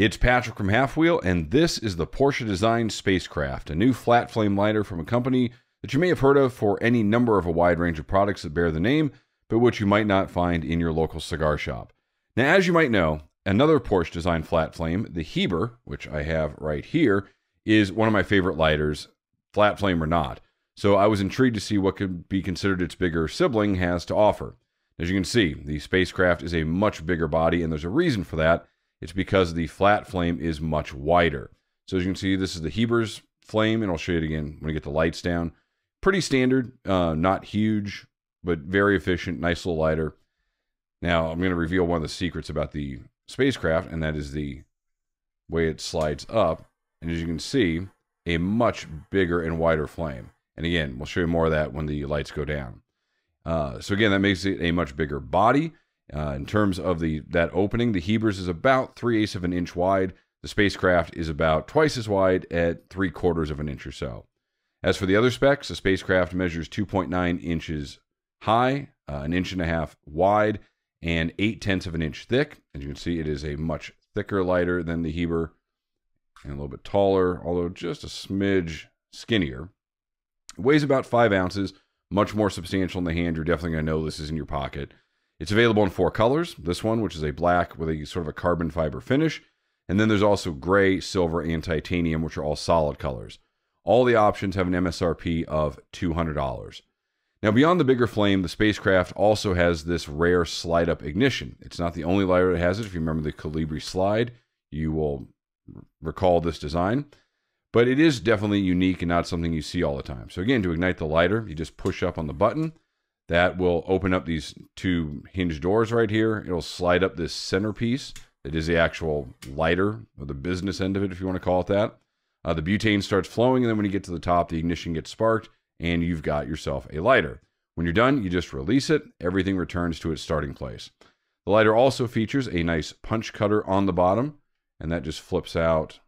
It's Patrick from Halfwheel, and this is the Porsche Design Spacecraft, a new flat flame lighter from a company that you may have heard of for any number of a wide range of products that bear the name, but which you might not find in your local cigar shop. Now, as you might know, another Porsche Design flat flame, the Heber, which I have right here, is one of my favorite lighters, flat flame or not. So I was intrigued to see what could be considered its bigger sibling has to offer. As you can see, the spacecraft is a much bigger body, and there's a reason for that. It's because the flat flame is much wider. So as you can see, this is the Heber's flame, and I'll show you it again when I get the lights down. Pretty standard, not huge, but very efficient, nice little lighter. Now I'm going to reveal one of the secrets about the spacecraft, and that is the way it slides up. And as you can see, a much bigger and wider flame. And again, we'll show you more of that when the lights go down. So again, that makes it a much bigger body. In terms of that opening, the Heber's is about 3/8 of an inch wide. The spacecraft is about twice as wide at 3/4 of an inch or so. As for the other specs, the spacecraft measures 2.9 inches high, 1.5 inches wide, and 0.8 inches thick. As you can see, it is a much thicker lighter than the Heber and a little bit taller, although just a smidge skinnier. It weighs about 5 ounces, much more substantial in the hand. You're definitely going to know this is in your pocket. It's available in 4 colors. This one, which is a black with a sort of a carbon fiber finish. And then there's also gray, silver, and titanium, which are all solid colors. All the options have an MSRP of $200. Now, beyond the bigger flame, the spacecraft also has this rare slide-up ignition. It's not the only lighter that has it. If you remember the Colibri slide, you will recall this design. But it is definitely unique and not something you see all the time. So again, to ignite the lighter, you just push up on the button. That will open up these 2 hinge doors right here. It'll slide up this centerpiece. It is the actual lighter, or the business end of it, if you want to call it that. The butane starts flowing, and then when you get to the top, the ignition gets sparked, and you've got yourself a lighter. When you're done, you just release it. Everything returns to its starting place. The lighter also features a nice punch cutter on the bottom, and that just flips out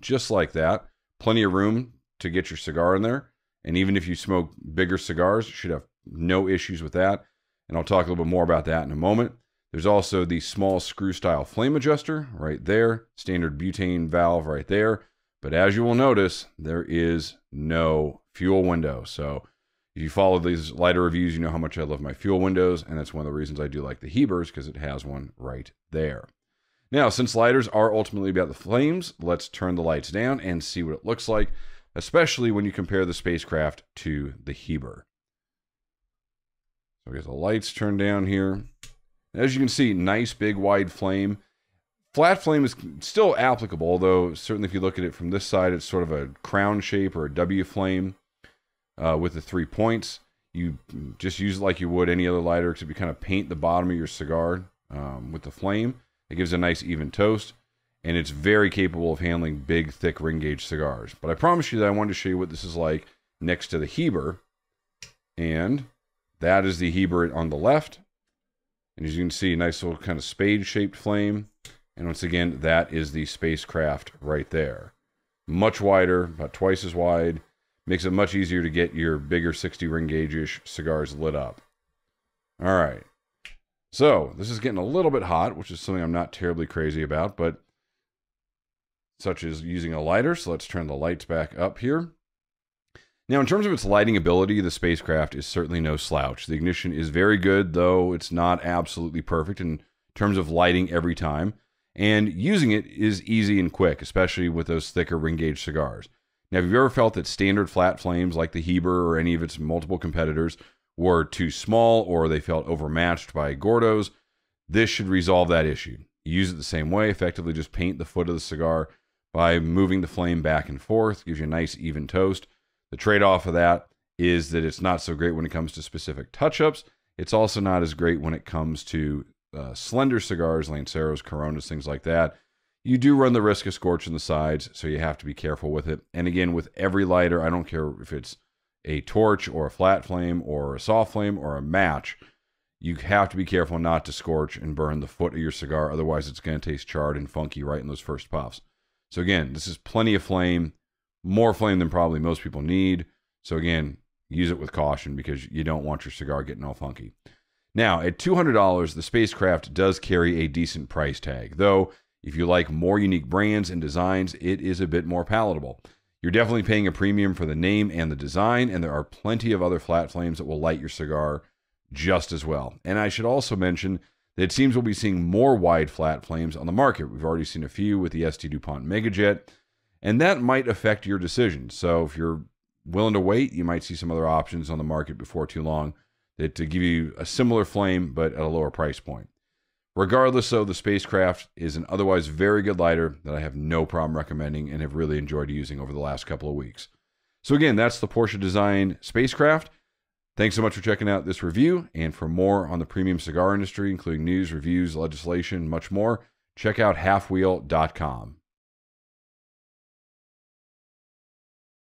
just like that. Plenty of room to get your cigar in there, and even if you smoke bigger cigars, you should have no issues with that, and I'll talk a little bit more about that in a moment. There's also the small screw-style flame adjuster right there, standard butane valve right there, but as you will notice, there is no fuel window. So if you follow these lighter reviews, you know how much I love my fuel windows, and that's one of the reasons I do like the Heber's, because it has one right there. Now, since lighters are ultimately about the flames, let's turn the lights down and see what it looks like, especially when you compare the spacecraft to the Heber. So we get the lights turned down here. As you can see, nice big wide flame. Flat flame is still applicable, although certainly if you look at it from this side, it's sort of a crown shape or a W flame with the 3 points. You just use it like you would any other lighter, except you kind of paint the bottom of your cigar with the flame. It gives a nice even toast, and it's very capable of handling big, thick ring gauge cigars. But I promise you that I wanted to show you what this is like next to the Heber, and that is the Heber on the left. And as you can see, nice little kind of spade-shaped flame. And once again, that is the spacecraft right there. Much wider, about twice as wide. Makes it much easier to get your bigger 60 ring gauge-ish cigars lit up. All right. So this is getting a little bit hot, which is something I'm not terribly crazy about, but such as using a lighter. So let's turn the lights back up here. Now, in terms of its lighting ability, the spacecraft is certainly no slouch. The ignition is very good, though it's not absolutely perfect in terms of lighting every time. And using it is easy and quick, especially with those thicker ring gauge cigars. Now, have you ever felt that standard flat flames like the Heber or any of its multiple competitors were too small or they felt overmatched by Gordos? This should resolve that issue. Use it the same way, effectively just paint the foot of the cigar by moving the flame back and forth. Gives you a nice even toast. The trade-off of that is that it's not so great when it comes to specific touch-ups. It's also not as great when it comes to slender cigars, Lanceros, Coronas, things like that. You do run the risk of scorching the sides, so you have to be careful with it. And again, with every lighter, I don't care if it's a torch or a flat flame or a soft flame or a match, you have to be careful not to scorch and burn the foot of your cigar. Otherwise, it's going to taste charred and funky right in those first puffs. So again, this is plenty of flame. More flame than probably most people need. So again, use it with caution because you don't want your cigar getting all funky. Now, at $200, the spacecraft does carry a decent price tag, though If you like more unique brands and designs, it is a bit more palatable. You're definitely paying a premium for the name and the design, and there are plenty of other flat flames that will light your cigar just as well. And I should also mention that it seems we'll be seeing more wide flat flames on the market. We've already seen a few with the ST DuPont Mega Jet, and that might affect your decision. So if you're willing to wait, you might see some other options on the market before too long that to give you a similar flame, but at a lower price point. Regardless, though, the spacecraft is an otherwise very good lighter that I have no problem recommending and have really enjoyed using over the last couple of weeks. So again, that's the Porsche Design Spacecraft. Thanks so much for checking out this review, and for more on the premium cigar industry, including news, reviews, legislation, and much more, check out halfwheel.com.